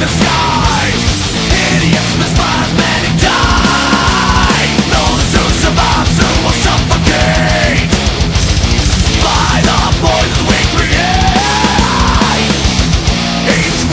The skies, idiots, misfires.